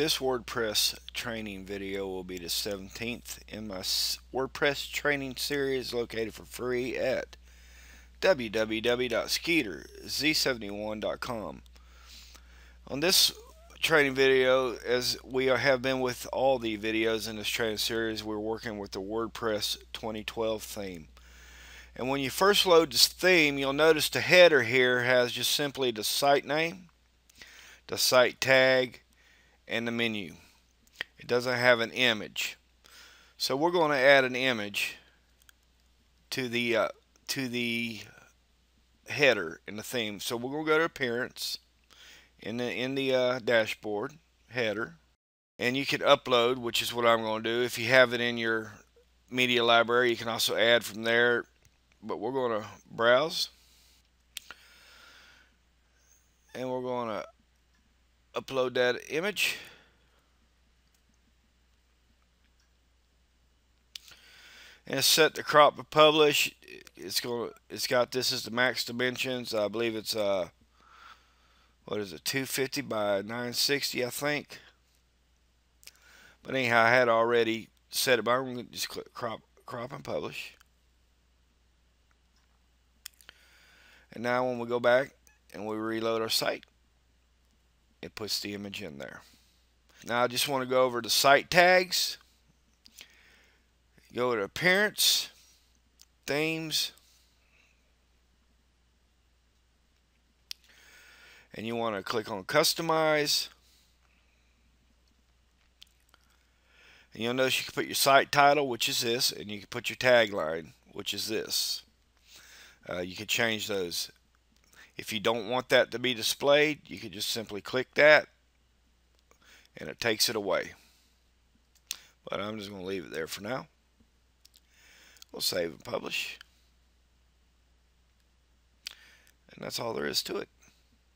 This WordPress training video will be the 17th in my WordPress training series located for free at www.skeeterz71.com. On this training video, as we have been with all the videos in this training series, we're working with the WordPress 2012 theme. And when you first load this theme, you'll notice the header here has just simply the site name, the site tag, and the menu. It doesn't have an image. So we're going to add an image to the header in the theme. So we're going to go to Appearance in the dashboard, header, and you can upload, which is what I'm going to do. If you have it in your media library, you can also add from there, but we're going to browse and we're going to upload that image. And it's set to crop to publish. It's got this is the max dimensions. I believe it's what is it, 250 by 960, I think. But anyhow, I had already set it, but I'm gonna just click crop and publish. And now when we go back and we reload our site, it puts the image in there. Now I just want to go over to site tags. Go to Appearance, Themes, and you want to click on Customize. And you'll notice you can put your site title, which is this, and you can put your tagline, which is this. You can change those. If you don't want that to be displayed, you can just simply click that and it takes it away. But I'm just going to leave it there for now. We'll save and publish. And that's all there is to it.